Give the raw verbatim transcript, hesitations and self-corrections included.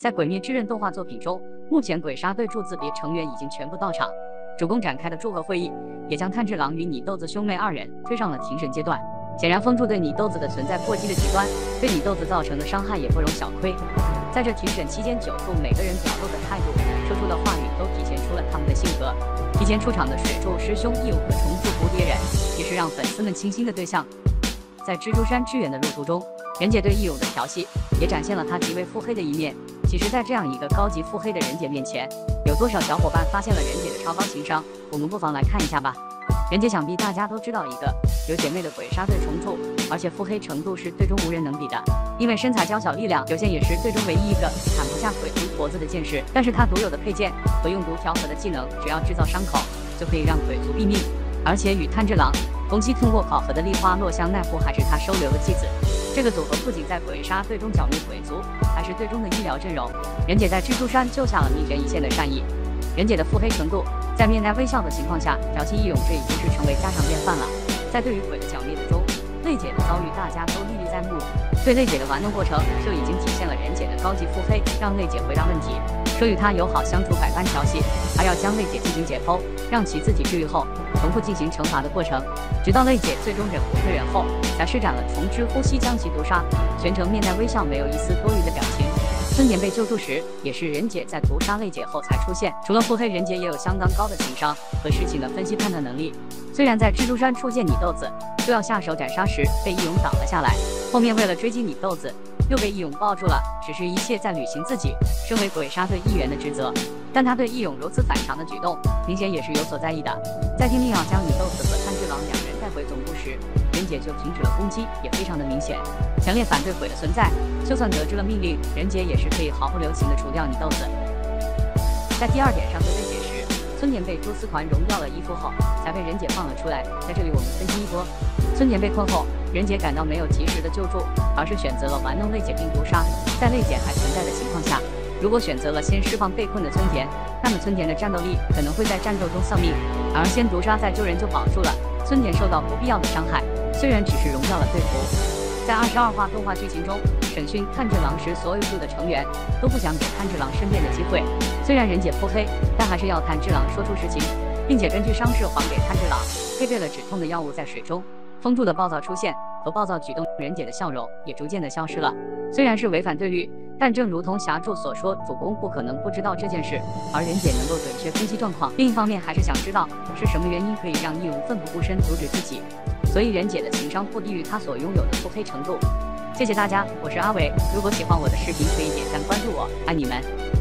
在《鬼灭之刃》动画作品中，目前鬼杀队柱子别成员已经全部到场，主攻展开的祝贺会议也将炭治郎与拟豆子兄妹二人推上了庭审阶段。显然，风柱对拟豆子的存在过激的极端，对拟豆子造成的伤害也不容小觑。在这庭审期间，九处每个人表露的态度、说出的话语都体现出了他们的性格。提前出场的水柱师兄义务和重复蝴蝶忍也是让粉丝们倾心的对象。在蜘蛛山之远的路途中，忍姐对义勇的调戏也展现了他极为腹黑的一面。 其实，在这样一个高级腹黑的忍姐面前，有多少小伙伴发现了忍姐的超高情商？我们不妨来看一下吧。忍姐想必大家都知道，一个有姐妹的鬼杀队重铸，而且腹黑程度是最终无人能比的。因为身材娇小、力量有限，也是最终唯一一个砍不下鬼卒脖子的剑士。但是她独有的配件和用毒调和的技能，只要制造伤口就可以让鬼卒毙命。而且与炭治郎、宫崎骏过考核的立花落香奈乎还是她收留的继子。 这个组合不仅在鬼杀队中剿灭鬼族，还是队中的医疗阵容。忍姐在蜘蛛山救下了逆人一线的善意。忍姐的腹黑程度，在面带微笑的情况下挑衅义勇，这已经是成为家常便饭了。在对于鬼的剿灭中，泪姐的遭遇大家都历历在目。对泪姐的玩弄过程，就已经体现了忍姐的高级腹黑，让泪姐回答问题，说与她友好相处，百般调戏，还要将泪姐进行解剖，让其自己治愈后，重复进行惩罚的过程，直到泪姐最终忍无可忍后。 才施展了重之呼吸将其毒杀，全程面带微笑，没有一丝多余的表情。孙典被救助时，也是忍姐在毒杀泪姐后才出现。除了腹黑，忍姐也有相当高的情商和事情的分析判断能力。虽然在蜘蛛山初见拟豆子，就要下手斩杀时被义勇挡了下来，后面为了追击拟豆子，又被义勇抱住了，只是一切在履行自己身为鬼杀队一员的职责。但他对义勇如此反常的举动，明显也是有所在意的。在听令要将拟豆子和炭治郎两人带回总部时。 忍姐就停止了攻击，也非常的明显，强烈反对鬼的存在。就算得知了命令，忍姐也是可以毫不留情的除掉拟豆子。在第二点上对对解时，孙典被蛛丝团融掉了衣服后，才被忍姐放了出来。在这里我们分析一波：孙典被困后，忍姐感到没有及时的救助，而是选择了玩弄泪姐并毒杀。在泪姐还存在的情况下，如果选择了先释放被困的村田，那么村田的战斗力可能会在战斗中丧命；而先毒杀再救人就保住了孙典受到不必要的伤害。 虽然只是融掉了队服，在二十二话动画剧情中，审讯炭治郎时，所有队的成员都不想给炭治郎申辩的机会。虽然忍姐腹黑，但还是要炭治郎说出实情，并且根据伤势还给炭治郎配备了止痛的药物在水中。风柱的暴躁出现和暴躁举动，忍姐的笑容也逐渐的消失了。虽然是违反对律，但正如同霞柱所说，主公不可能不知道这件事，而忍姐能够准确分析状况。另一方面，还是想知道是什么原因可以让义勇奋不顾身阻止自己。 所以忍姐的情商不低于她所拥有的腹黑程度。谢谢大家，我是阿伟。如果喜欢我的视频，可以点赞关注我，爱你们。